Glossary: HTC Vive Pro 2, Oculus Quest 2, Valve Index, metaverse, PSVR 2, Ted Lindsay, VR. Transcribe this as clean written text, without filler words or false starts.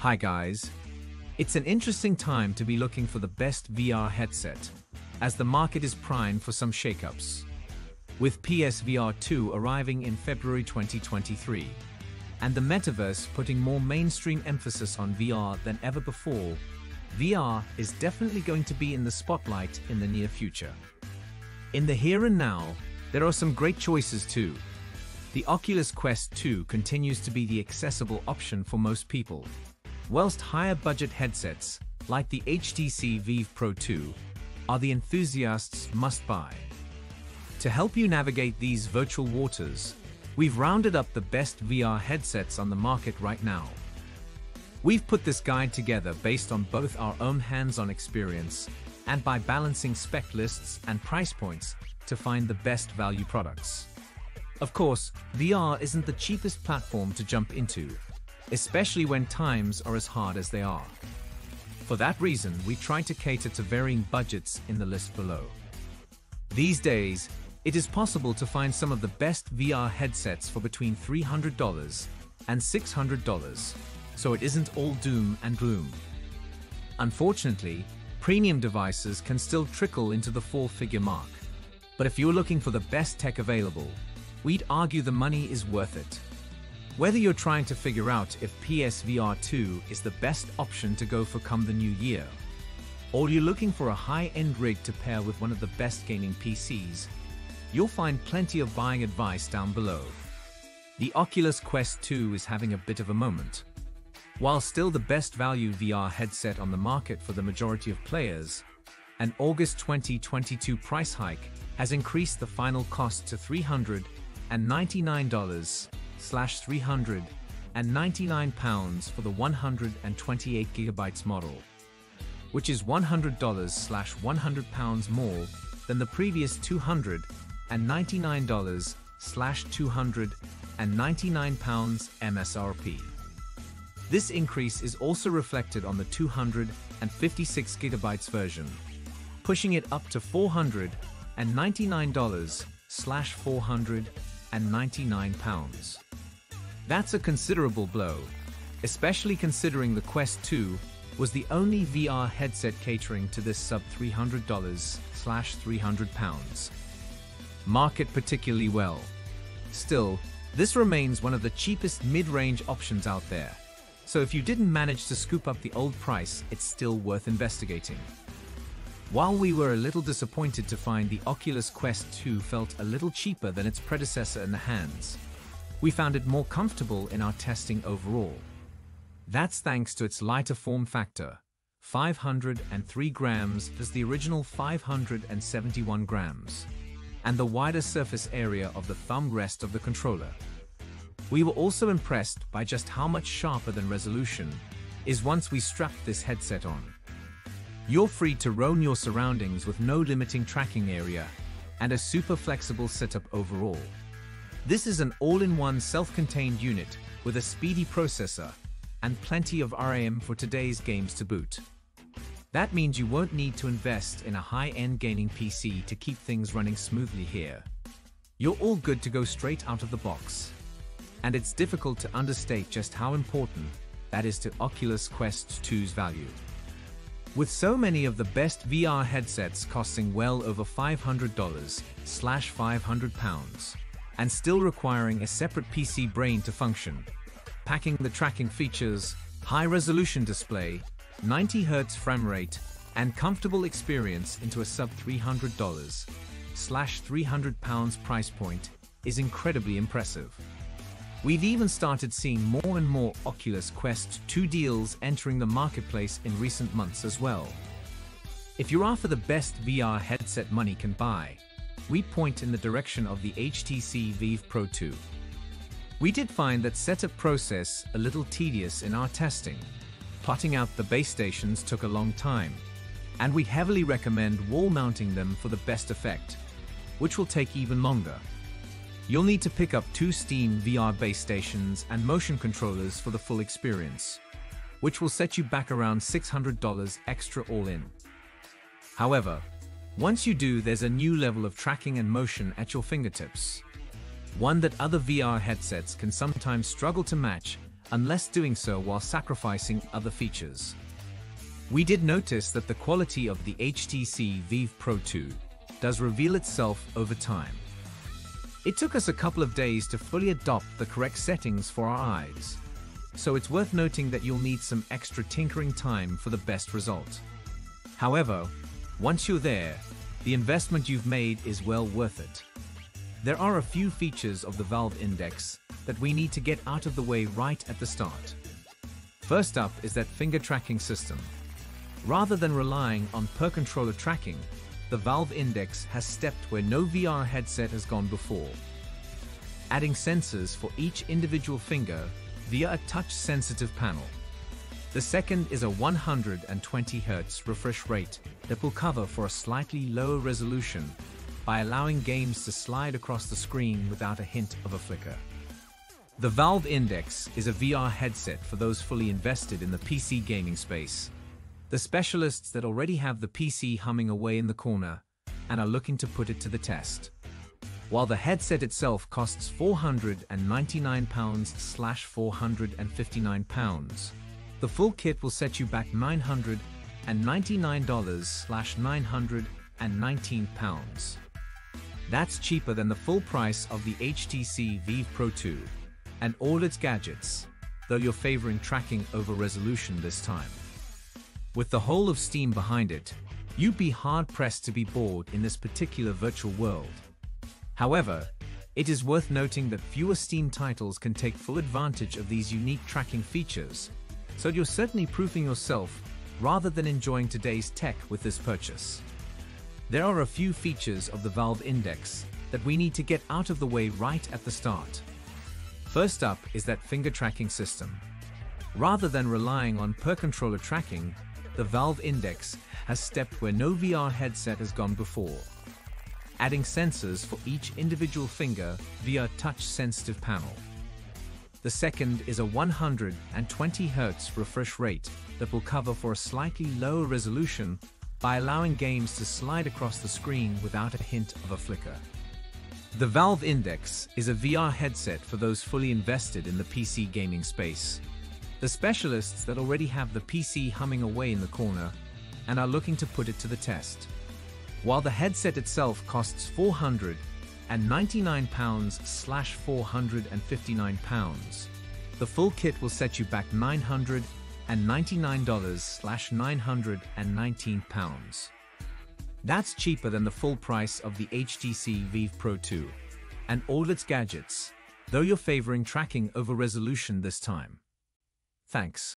Hi guys! It's an interesting time to be looking for the best VR headset, as the market is primed for some shakeups. With PSVR 2 arriving in February 2023, and the metaverse putting more mainstream emphasis on VR than ever before, VR is definitely going to be in the spotlight in the near future. In the here and now, there are some great choices too. The Oculus Quest 2 continues to be the accessible option for most people, whilst higher budget headsets, like the HTC Vive Pro 2, are the enthusiasts' must-buy. To help you navigate these virtual waters, we've rounded up the best VR headsets on the market right now. We've put this guide together based on both our own hands-on experience and by balancing spec lists and price points to find the best value products. Of course, VR isn't the cheapest platform to jump into, especially when times are as hard as they are. For that reason, we try to cater to varying budgets in the list below. These days, it is possible to find some of the best VR headsets for between $300 and $600, so it isn't all doom and gloom. Unfortunately, premium devices can still trickle into the four-figure mark, but if you're looking for the best tech available, we'd argue the money is worth it. Whether you're trying to figure out if PSVR 2 is the best option to go for come the new year, or you're looking for a high-end rig to pair with one of the best gaming PCs, you'll find plenty of buying advice down below. The Oculus Quest 2 is having a bit of a moment. While still the best value VR headset on the market for the majority of players, an August 2022 price hike has increased the final cost to £399/£399 for the 128GB model, which is $100/£100 more than the previous £299/£299 MSRP. This increase is also reflected on the 256GB version, pushing it up to £499/£499. That's a considerable blow, especially considering the Quest 2 was the only VR headset catering to this sub-$300/$300 market particularly well. Still, this remains one of the cheapest mid-range options out there, so if you didn't manage to scoop up the old price, it's still worth investigating. While we were a little disappointed to find the Oculus Quest 2 felt a little cheaper than its predecessor in the hands, we found it more comfortable in our testing overall. That's thanks to its lighter form factor, 503 grams versus the original 571 grams, and the wider surface area of the thumb rest of the controller. We were also impressed by just how much sharper the resolution is once we strapped this headset on. You're free to roam your surroundings with no limiting tracking area and a super flexible setup overall. This is an all-in-one self-contained unit with a speedy processor and plenty of RAM for today's games to boot. That means you won't need to invest in a high-end gaming PC to keep things running smoothly here. You're all good to go straight out of the box. And it's difficult to understate just how important that is to Oculus Quest 2's value. With so many of the best VR headsets costing well over $500/$500 and still requiring a separate PC brain to function, packing the tracking features, high-resolution display, 90Hz frame rate, and comfortable experience into a sub-$300/$300 price point is incredibly impressive. We've even started seeing more and more Oculus Quest 2 deals entering the marketplace in recent months as well. If you're after the best VR headset money can buy, we point in the direction of the HTC Vive Pro 2. We did find that setup process a little tedious in our testing. Plotting out the base stations took a long time, and we heavily recommend wall mounting them for the best effect, which will take even longer. You'll need to pick up 2 Steam VR base stations and motion controllers for the full experience, which will set you back around $600 extra all in. However, once you do, there's a new level of tracking and motion at your fingertips, one that other VR headsets can sometimes struggle to match unless doing so while sacrificing other features. We did notice that the quality of the HTC Vive Pro 2 does reveal itself over time. It took us a couple of days to fully adopt the correct settings for our eyes, so it's worth noting that you'll need some extra tinkering time for the best result. However, once you're there, the investment you've made is well worth it. There are a few features of the Valve Index that we need to get out of the way right at the start. First up is that finger tracking system. Rather than relying on per controller tracking, the Valve Index has stepped where no VR headset has gone before, adding sensors for each individual finger via a touch-sensitive panel. The second is a 120Hz refresh rate that will cover for a slightly lower resolution by allowing games to slide across the screen without a hint of a flicker. The Valve Index is a VR headset for those fully invested in the PC gaming space, the specialists that already have the PC humming away in the corner and are looking to put it to the test. While the headset itself costs £499/£459, the full kit will set you back £999/£919. That's cheaper than the full price of the HTC Vive Pro 2 and all its gadgets, though you're favoring tracking over resolution this time. With the whole of Steam behind it, you'd be hard-pressed to be bored in this particular virtual world. However, it is worth noting that fewer Steam titles can take full advantage of these unique tracking features, so you're certainly proofing yourself rather than enjoying today's tech with this purchase. There are a few features of the Valve Index that we need to get out of the way right at the start. First up is that finger tracking system. Rather than relying on per controller tracking, the Valve Index has stepped where no VR headset has gone before, adding sensors for each individual finger via a touch-sensitive panel. The second is a 120Hz refresh rate that will cover for a slightly lower resolution by allowing games to slide across the screen without a hint of a flicker. The Valve Index is a VR headset for those fully invested in the PC gaming space, the specialists that already have the PC humming away in the corner and are looking to put it to the test. While the headset itself costs £499/£459, the full kit will set you back £999/£919. That's cheaper than the full price of the HTC Vive Pro 2 and all its gadgets, though you're favoring tracking over resolution this time. Thanks.